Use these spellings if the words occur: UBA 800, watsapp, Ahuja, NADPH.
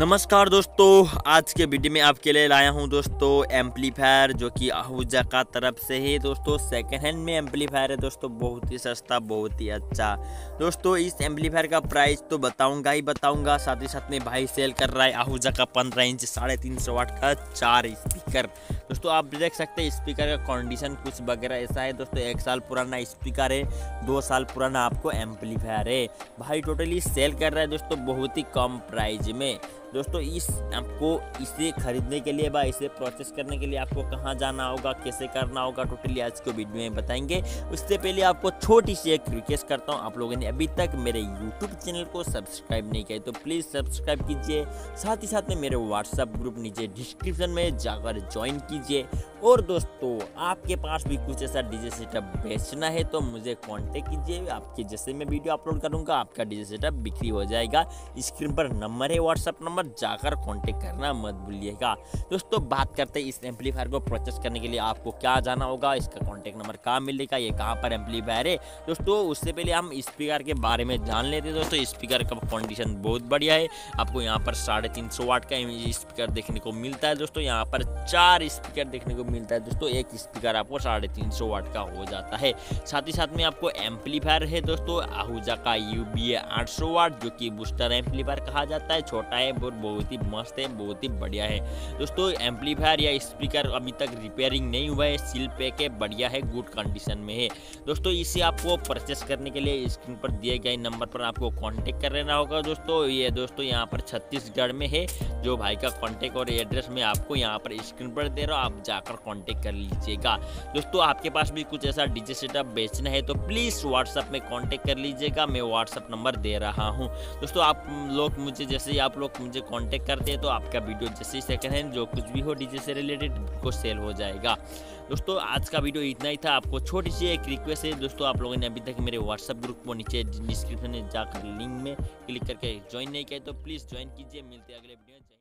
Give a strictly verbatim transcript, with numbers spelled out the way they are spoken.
नमस्कार दोस्तों, आज के वीडियो में आपके लिए लाया हूं दोस्तों एम्पलीफायर जो कि आहूजा का तरफ से ही दोस्तों सेकेंड हैंड में एम्पलीफायर है दोस्तों। बहुत ही सस्ता, बहुत ही अच्छा दोस्तों। इस एम्पलीफायर का प्राइस तो बताऊंगा ही बताऊंगा, साथ ही साथ में भाई सेल कर रहा है आहूजा का पंद्रह इंच साढ़े तीन सौ वाट का चार स्पीकर दोस्तों। आप देख सकते हैं स्पीकर का कंडीशन कुछ वगैरह ऐसा है दोस्तों। एक साल पुराना स्पीकर है, दो साल पुराना आपको एम्पलीफायर है। भाई टोटली सेल कर रहा है दोस्तों बहुत ही कम प्राइस में दोस्तों। इस आपको इसे खरीदने के लिए व इसे प्रोसेस करने के लिए आपको कहाँ जाना होगा, कैसे करना होगा, टोटली आज के वीडियो में बताएंगे। उससे पहले आपको छोटी सी एक रिक्वेस्ट करता हूँ, आप लोगों ने अभी तक मेरे यूट्यूब चैनल को सब्सक्राइब नहीं किया तो प्लीज़ सब्सक्राइब कीजिए। साथ ही साथ में मेरे व्हाट्सएप ग्रुप नीचे डिस्क्रिप्शन में जाकर ज्वाइन कीजिए। और दोस्तों आपके पास भी कुछ ऐसा डीजे सेटअप बेचना है तो मुझे कॉन्टेक्ट कीजिए। आपके जैसे मैं वीडियो अपलोड करूँगा आपका डीजे सेटअप बिक्री हो जाएगा। स्क्रीन पर नंबर है, व्हाट्सअप नंबर, जाकर कांटेक्ट करना मत भूलिएगा दोस्तों। बात करते हैं इस एम्पलीफायर को प्रोसेस करने के लिए आपको क्या जाना होगा, इसका कांटेक्ट नंबर कहाँ मिलेगा, ये कहाँ पर एम्पलीफायर है दोस्तों। उससे पहले हम स्पीकर के बारे में जान लेते हैं दोस्तों। स्पीकर का कंडीशन बहुत बढ़िया है। आपको यहाँ पर साढ़े तीन सौ वाट का स्पीकर देखने को मिलता है दोस्तों। यहाँ पर चार स्पीकर देखने को मिलता है दोस्तों। एक स्पीकर आपको साढ़े तीन सौ वाट का हो जाता है। साथ ही साथ में आपको एम्पलीफायर है दोस्तों आहूजा का यूबीए आठ सौ वाट जो कि बूस्टर एम्पलीफायर कहा जाता है। छोटा है, बहुत ही मस्त है, बहुत ही बढ़िया है दोस्तों। एम्पलीफायर या स्पीकर अभी तक रिपेयरिंग नहीं हुआ है, सील पैक है, बढ़िया है, गुड कंडीशन में है दोस्तों। इसे आपको परचेस करने के लिए स्क्रीन पर दिए गए नंबर पर आपको कांटेक्ट कर लेना होगा दोस्तों। ये दोस्तों यहाँ पर छत्तीसगढ़ में है जो भाई का कांटेक्ट और एड्रेस मैं आपको यहाँ पर स्क्रीन पर दे रहा हूँ, आप जाकर कांटेक्ट कर लीजिएगा दोस्तों। आपके पास भी कुछ ऐसा डीजे सेटअप बेचना है तो प्लीज़ व्हाट्सअप में कांटेक्ट कर लीजिएगा। मैं व्हाट्सअप नंबर दे रहा हूँ दोस्तों। आप लोग मुझे जैसे ही आप लोग मुझे कांटेक्ट करते हैं तो आपका वीडियो जैसे ही सेकंड हैंड जो कुछ भी हो डीजे से रिलेटेड को सेल हो जाएगा दोस्तों। आज का वीडियो इतना ही था। आपको छोटी सी एक रिक्वेस्ट है दोस्तों, आप लोगों ने अभी तक मेरे व्हाट्सएप ग्रुप को नीचे डिस्क्रिप्शन में जाकर लिंक में क्लिक करके ज्वाइन नहीं किया तो प्लीज़ ज्वाइन कीजिए। मिलते हैं अगले वीडियो में।